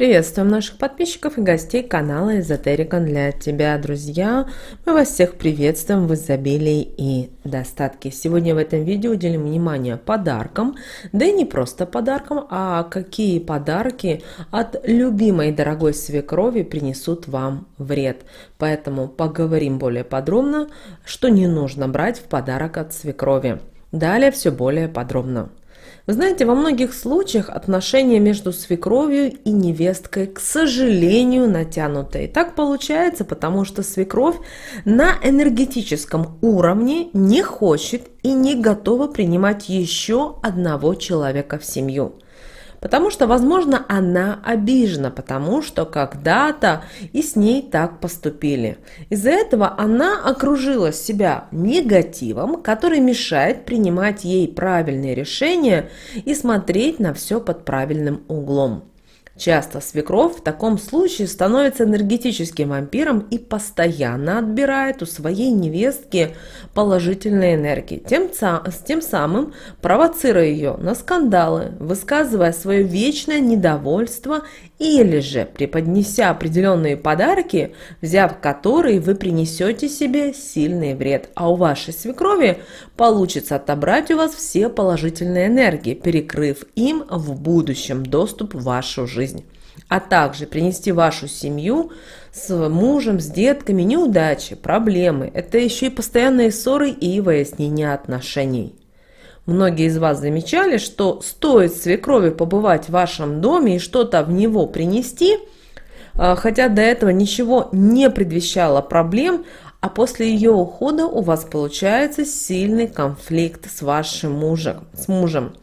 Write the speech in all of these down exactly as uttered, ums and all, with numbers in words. Приветствуем наших подписчиков и гостей канала Эзотерика для тебя, друзья. Мы вас всех приветствуем в изобилии и достатке. Сегодня в этом видео уделим внимание подаркам, да и не просто подаркам, а какие подарки от любимой и дорогой свекрови принесут вам вред. Поэтому поговорим более подробно, что не нужно брать в подарок от свекрови. Далее все более подробно. Вы знаете, во многих случаях отношения между свекровью и невесткой, к сожалению, натянутые. Так получается, потому что свекровь на энергетическом уровне не хочет и не готова принимать еще одного человека в семью. Потому что, возможно, она обижена, потому что когда-то и с ней так поступили. Из-за этого она окружила себя негативом, который мешает принимать ей правильные решения и смотреть на все под правильным углом. Часто свекровь в таком случае становится энергетическим вампиром и постоянно отбирает у своей невестки положительные энергии, тем, тем самым провоцируя ее на скандалы, высказывая свое вечное недовольство или же преподнеся определенные подарки, взяв которые вы принесете себе сильный вред, а у вашей свекрови получится отобрать у вас все положительные энергии, перекрыв им в будущем доступ в вашу жизнь. А также принести вашу семью с мужем, с детками неудачи, проблемы. Это еще и постоянные ссоры и выяснения отношений. Многие из вас замечали, что стоит свекрови побывать в вашем доме и что-то в него принести, хотя до этого ничего не предвещало проблем, а после ее ухода у вас получается сильный конфликт с вашим мужем, с мужем.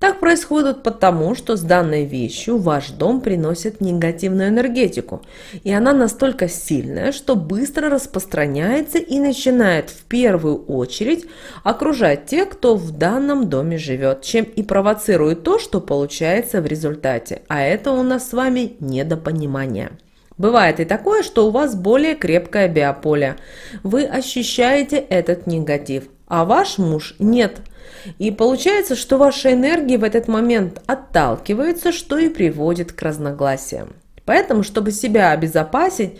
Так происходит потому, что с данной вещью ваш дом приносит негативную энергетику, и она настолько сильная, что быстро распространяется и начинает в первую очередь окружать тех, кто в данном доме живет, чем и провоцирует то, что получается в результате, а это у нас с вами недопонимание. Бывает и такое, что у вас более крепкое биополе, вы ощущаете этот негатив, а ваш муж нет. И получается, что ваши энергии в этот момент отталкиваются, что и приводит к разногласиям. Поэтому, чтобы себя обезопасить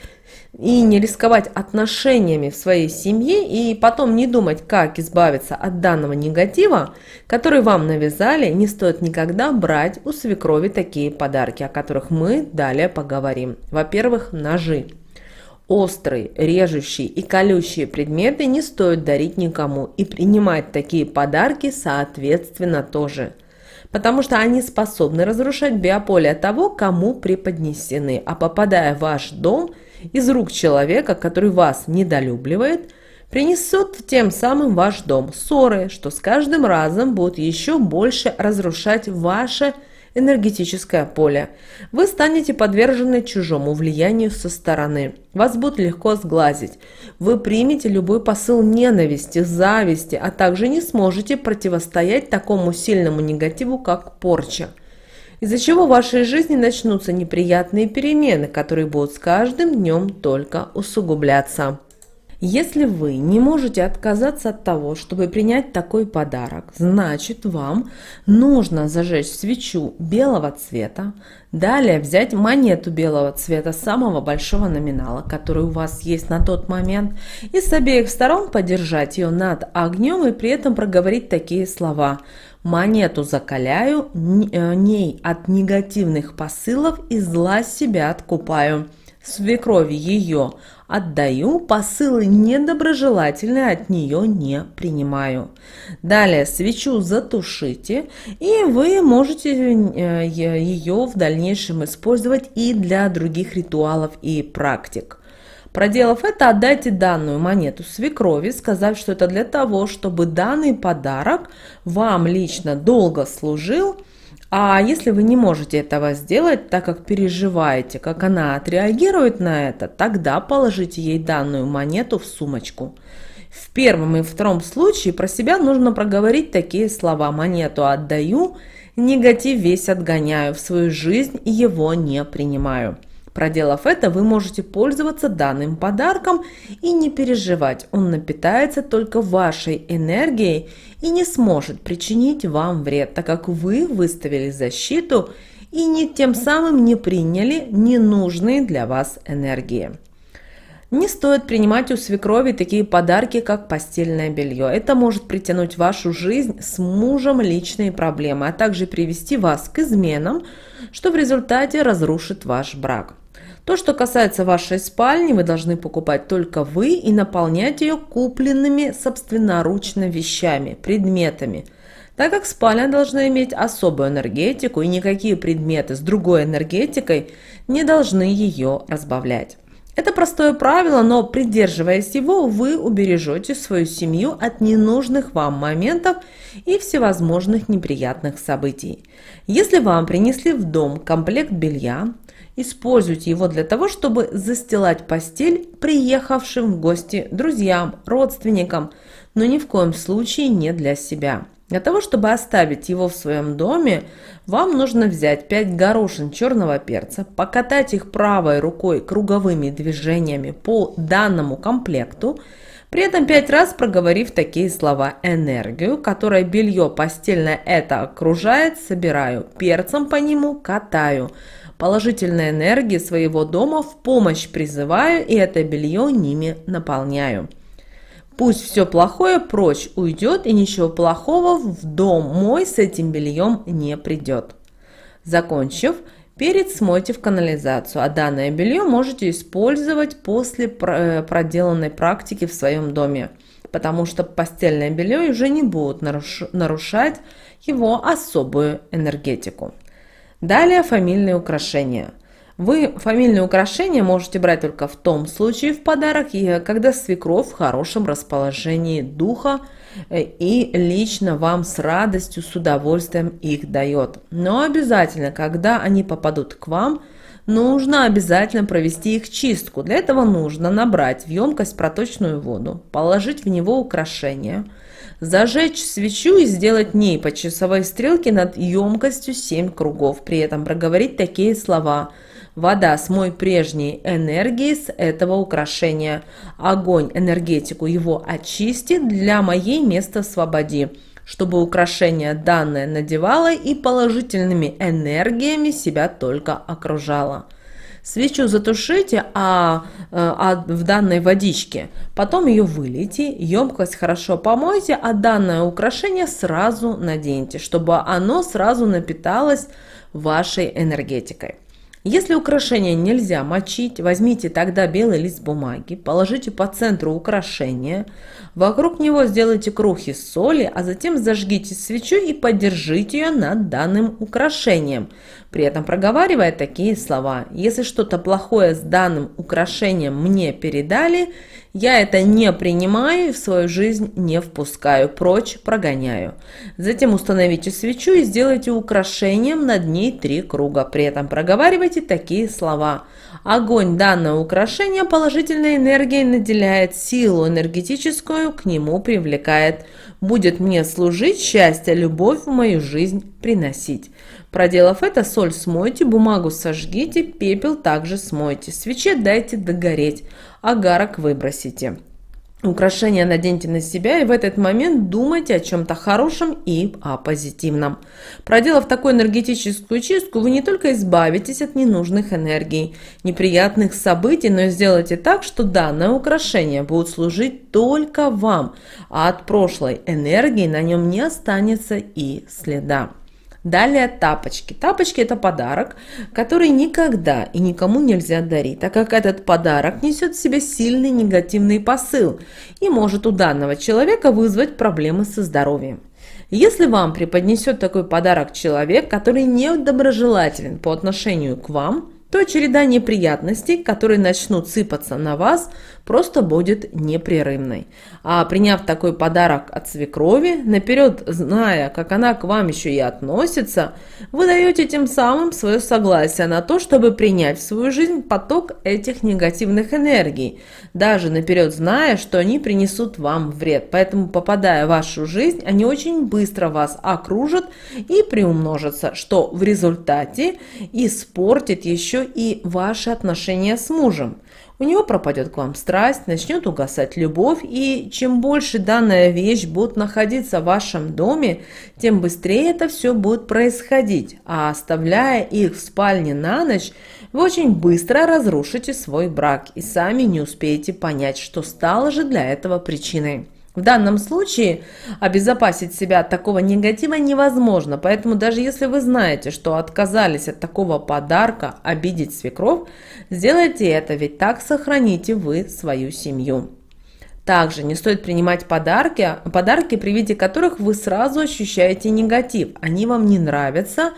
и не рисковать отношениями в своей семье, и потом не думать, как избавиться от данного негатива, который вам навязали, не стоит никогда брать у свекрови такие подарки, о которых мы далее поговорим. Во-первых, ножи. Острые, режущие и колющие предметы не стоит дарить никому, и принимать такие подарки соответственно тоже, потому что они способны разрушать биополе того, кому преподнесены, а попадая в ваш дом из рук человека, который вас недолюбливает, принесут тем самым ваш дом ссоры, что с каждым разом будут еще больше разрушать ваше энергетическое поле. Вы станете подвержены чужому влиянию со стороны. Вас будут легко сглазить. Вы примете любой посыл ненависти, зависти, а также не сможете противостоять такому сильному негативу, как порча. Из-за чего в вашей жизни начнутся неприятные перемены, которые будут с каждым днем только усугубляться. Если вы не можете отказаться от того, чтобы принять такой подарок, значит, вам нужно зажечь свечу белого цвета, далее взять монету белого цвета самого большого номинала, который у вас есть на тот момент, и с обеих сторон подержать ее над огнем и при этом проговорить такие слова: «Монету закаляю, ней от негативных посылов и зла себя откупаю. Свекрови ее отдаю, посылы недоброжелательные от нее не принимаю». Далее свечу затушите, и вы можете ее в дальнейшем использовать и для других ритуалов и практик. Проделав это, отдайте данную монету свекрови, сказав, что это для того, чтобы данный подарок вам лично долго служил. А если вы не можете этого сделать, так как переживаете, как она отреагирует на это, тогда положите ей данную монету в сумочку. В первом и втором случае про себя нужно проговорить такие слова: «Монету отдаю, негатив весь отгоняю, в свою жизнь его не принимаю». Проделав это, вы можете пользоваться данным подарком и не переживать, он напитается только вашей энергией и не сможет причинить вам вред, так как вы выставили защиту и не, тем самым не приняли ненужные для вас энергии. Не стоит принимать у свекрови такие подарки, как постельное белье. Это может притянуть в вашу жизнь с мужем личные проблемы, а также привести вас к изменам, что в результате разрушит ваш брак. То, что касается вашей спальни, вы должны покупать только вы и наполнять ее купленными собственноручно вещами, предметами, так как спальня должна иметь особую энергетику, и никакие предметы с другой энергетикой не должны ее разбавлять. Это простое правило, но, придерживаясь его, вы убережете свою семью от ненужных вам моментов и всевозможных неприятных событий. Если вам принесли в дом комплект белья, используйте его для того, чтобы застилать постель приехавшим в гости друзьям, родственникам, но ни в коем случае не для себя. Для того, чтобы оставить его в своем доме, вам нужно взять пять горошин черного перца, покатать их правой рукой круговыми движениями по данному комплекту, при этом пять раз проговорив такие слова: энергию, которая белье постельное это окружает, собираю, перцем по нему катаю, положительной энергии своего дома в помощь призываю и это белье ними наполняю. Пусть все плохое прочь уйдет, и ничего плохого в дом мой с этим бельем не придет. Закончив, перец смойте в канализацию, а данное белье можете использовать после проделанной практики в своем доме, потому что постельное белье уже не будет нарушать его особую энергетику. Далее фамильные украшения. Вы фамильные украшения можете брать только в том случае в подарок, когда свекровь в хорошем расположении духа и лично вам с радостью, с удовольствием их дает. Но обязательно, когда они попадут к вам, нужно обязательно провести их чистку. Для этого нужно набрать в емкость проточную воду, положить в него украшение, зажечь свечу и сделать ней по часовой стрелке над емкостью семь кругов, при этом проговорить такие слова: вода, смой прежней энергии с этого украшения, огонь, энергетику его очисти, для моей место освободи, чтобы украшение данное надевало и положительными энергиями себя только окружало. Свечу затушите, а, а в данной водичке, потом ее вылейте, емкость хорошо помойте, а данное украшение сразу наденьте, чтобы оно сразу напиталось вашей энергетикой. Если украшение нельзя мочить, возьмите тогда белый лист бумаги, положите по центру украшения, вокруг него сделайте круг из соли, а затем зажгите свечу и подержите ее над данным украшением, при этом проговаривая такие слова: если что-то плохое с данным украшением мне передали, я это не принимаю и в свою жизнь не впускаю, прочь прогоняю. Затем установите свечу и сделайте украшением над ней три круга, при этом проговаривайте такие слова: огонь, данное украшение положительной энергией наделяет, силу энергетическую к нему привлекает, будет мне служить, счастье, любовь в мою жизнь приносить. Проделав это, соль смойте, бумагу сожгите, пепел также смойте, свече дайте догореть, огарок выбросите. Украшение наденьте на себя и в этот момент думайте о чем-то хорошем и о позитивном. Проделав такую энергетическую чистку, вы не только избавитесь от ненужных энергий, неприятных событий, но и сделайте так, что данное украшение будет служить только вам, а от прошлой энергии на нем не останется и следа. Далее тапочки. Тапочки – это подарок, который никогда и никому нельзя дарить, так как этот подарок несет в себе сильный негативный посыл и может у данного человека вызвать проблемы со здоровьем. Если вам преподнесет такой подарок человек, который недоброжелателен по отношению к вам, то череда неприятностей, которые начнут сыпаться на вас, просто будет непрерывной. А приняв такой подарок от свекрови, наперед зная, как она к вам еще и относится, вы даете тем самым свое согласие на то, чтобы принять в свою жизнь поток этих негативных энергий, даже наперед зная, что они принесут вам вред. Поэтому, попадая в вашу жизнь, они очень быстро вас окружат и приумножатся, что в результате испортит еще и ваши отношения с мужем. У него пропадет к вам страсть, начнет угасать любовь, и чем больше данная вещь будет находиться в вашем доме, тем быстрее это все будет происходить, а оставляя их в спальне на ночь, вы очень быстро разрушите свой брак и сами не успеете понять, что стало же для этого причиной. В данном случае обезопасить себя от такого негатива невозможно, поэтому даже если вы знаете, что отказались от такого подарка обидеть свекровь, сделайте это, ведь так сохраните вы свою семью. Также не стоит принимать подарки, подарки, при виде которых вы сразу ощущаете негатив, они вам не нравятся,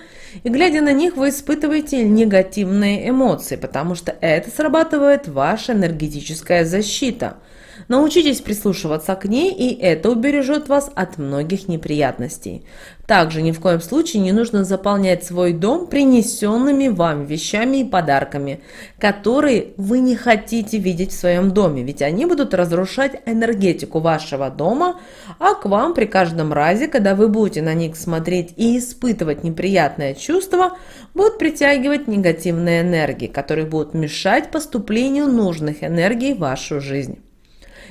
и глядя на них вы испытываете негативные эмоции, потому что это срабатывает ваша энергетическая защита. Научитесь прислушиваться к ней, и это убережет вас от многих неприятностей. Также ни в коем случае не нужно заполнять свой дом принесенными вам вещами и подарками, которые вы не хотите видеть в своем доме, ведь они будут разрушать энергетику вашего дома, а к вам при каждом разе, когда вы будете на них смотреть и испытывать неприятное чувство, будут притягивать негативные энергии, которые будут мешать поступлению нужных энергий в вашу жизнь.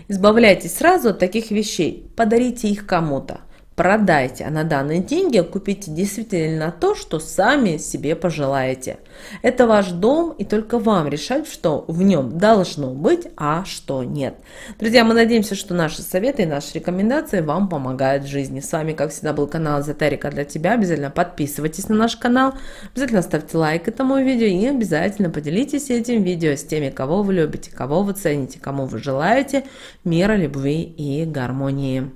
Избавляйтесь сразу от таких вещей, подарите их кому-то, продайте, а на данные деньги купите действительно то, что сами себе пожелаете. Это ваш дом, и только вам решать, что в нем должно быть, а что нет. Друзья, мы надеемся, что наши советы и наши рекомендации вам помогают в жизни. С вами, как всегда, был канал Эзотерика для тебя. Обязательно подписывайтесь на наш канал, обязательно ставьте лайк этому видео и обязательно поделитесь этим видео с теми, кого вы любите, кого вы цените, кому вы желаете мира, любви и гармонии.